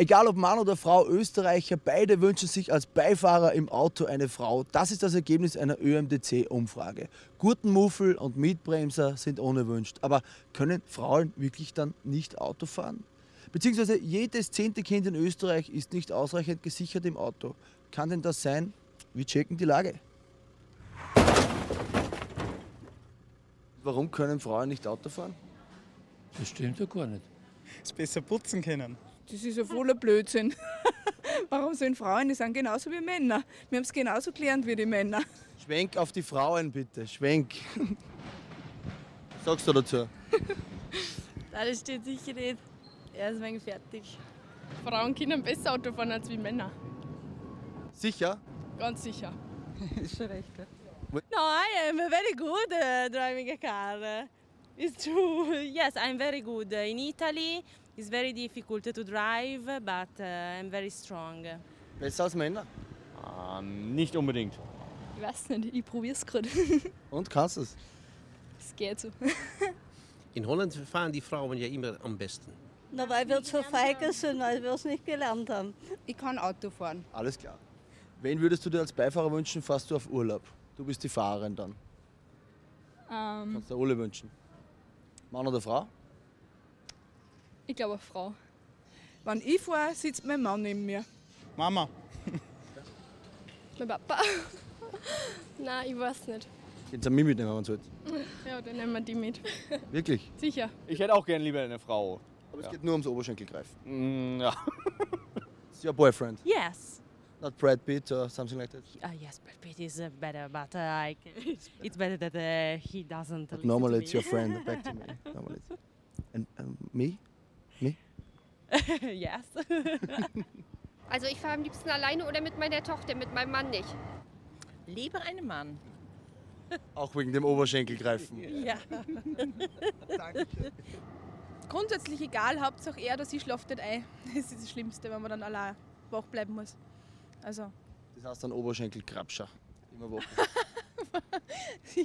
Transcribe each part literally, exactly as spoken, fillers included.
Egal ob Mann oder Frau, Österreicher, beide wünschen sich als Beifahrer im Auto eine Frau. Das ist das Ergebnis einer Ö A M T C-Umfrage. Gurtenmuffel und Mitbremser sind ohne wünscht. Aber können Frauen wirklich dann nicht Auto fahren? Beziehungsweise jedes zehnte Kind in Österreich ist nicht ausreichend gesichert im Auto. Kann denn das sein? Wir checken die Lage. Warum können Frauen nicht Auto fahren? Das stimmt ja gar nicht. Es besser putzen können. Das ist ja voller Blödsinn. Warum sollen Frauen? Die sind genauso wie Männer. Wir haben es genauso gelernt wie die Männer. Schwenk auf die Frauen bitte, Schwenk. Was sagst du dazu? Nein, das steht sicher nicht. Er ist wegen fertig. Frauen können besser Auto fahren als wie Männer. Sicher? Ganz sicher. Ist schon recht. Ja. Nein, no, I'm very good uh, driving a car. It's true. Yes, I'm very good. In Italy it's very difficult to drive, but uh, I'm very strong. Besser als Männer? Ähm, nicht unbedingt. Ich weiß nicht, ich probier's gerade. Und kannst es? Es geht so. In Holland fahren die Frauen ja immer am besten. Na, weil wir zu feige sind, weil wir es nicht gelernt haben. Ich kann Auto fahren. Alles klar. Wen würdest du dir als Beifahrer wünschen, fährst du auf Urlaub? Du bist die Fahrerin dann. Ähm, Kannst du Ole wünschen? Mann oder Frau? Ich glaube eine Frau. Wenn ich fahre, sitzt mein Mann neben mir. Mama. Mein Papa. Nein, ich weiß nicht. Jetzt haben wir mitnehmen, wenn man sollte. Ja, dann nehmen wir die mit. Wirklich? Sicher. Ich hätte auch gerne lieber eine Frau. Aber ja. Es geht nur ums Oberschenkelgreifen. Mm, ja. Is your boyfriend? Yes. Not Brad Pitt or something like that? Uh, yes, Brad Pitt is uh, better, but uh, I can, it's better that uh, he doesn't but listen normally to me. It's your friend, back to me. Normally. And um, me? Me? Yes. Also ich fahre am liebsten alleine oder mit meiner Tochter, mit meinem Mann nicht. Lieber einen Mann. Auch wegen dem Oberschenkelgreifen. Ja. Danke. Grundsätzlich egal, Hauptsache er oder sie schlaft nicht ein. Das ist das Schlimmste, wenn man dann allein wach bleiben muss. Also. Das heißt dann Oberschenkelkrabscher. Immer wach. Ja.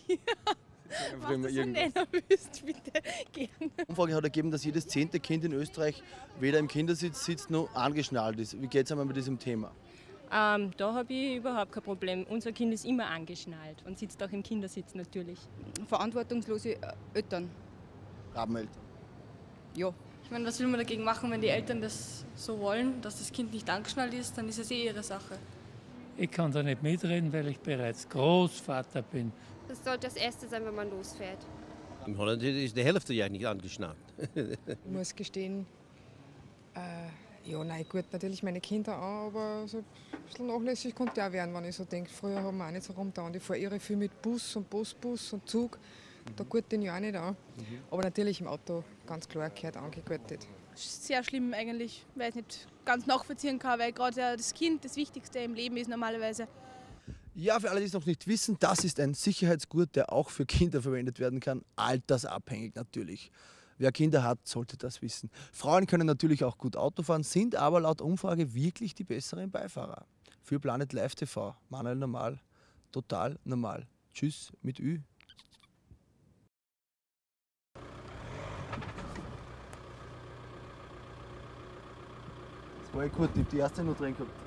Mach das so nervös, bitte. Gerne. Die Umfrage hat ergeben, dass jedes zehnte Kind in Österreich weder im Kindersitz sitzt noch angeschnallt ist. Wie geht es einmal mit diesem Thema? Ähm, da habe ich überhaupt kein Problem. Unser Kind ist immer angeschnallt und sitzt auch im Kindersitz natürlich. Verantwortungslose Eltern. Rabeneltern. Ja. Ich meine, was will man dagegen machen, wenn die Eltern das so wollen, dass das Kind nicht angeschnallt ist, dann ist es eh ihre Sache. Ich kann da nicht mitreden, weil ich bereits Großvater bin. Das sollte das Erste sein, wenn man losfährt. In Holland ist die Hälfte ja nicht angeschnallt. Ich muss gestehen, äh, ja, nein, gut, natürlich meine Kinder auch, aber so ein bisschen nachlässig konnte ja werden, wenn ich so denke. Früher haben wir auch nicht so rumgetan. Ich fahre irre viel mit Bus und Busbus und Zug. Da gut den ja auch nicht an. Mhm. Aber natürlich im Auto ganz klar gehört angegurtet. Sehr schlimm eigentlich, weil ich es nicht ganz nachvollziehen kann, weil gerade das Kind das Wichtigste im Leben ist normalerweise. Ja, für alle, die es noch nicht wissen, das ist ein Sicherheitsgurt, der auch für Kinder verwendet werden kann, altersabhängig natürlich. Wer Kinder hat, sollte das wissen. Frauen können natürlich auch gut Auto fahren, sind aber laut Umfrage wirklich die besseren Beifahrer. Für Planet Live T V, Manuel Normal, total normal. Tschüss mit Ü. War ja gut, ich hab die erste noch drin gehabt.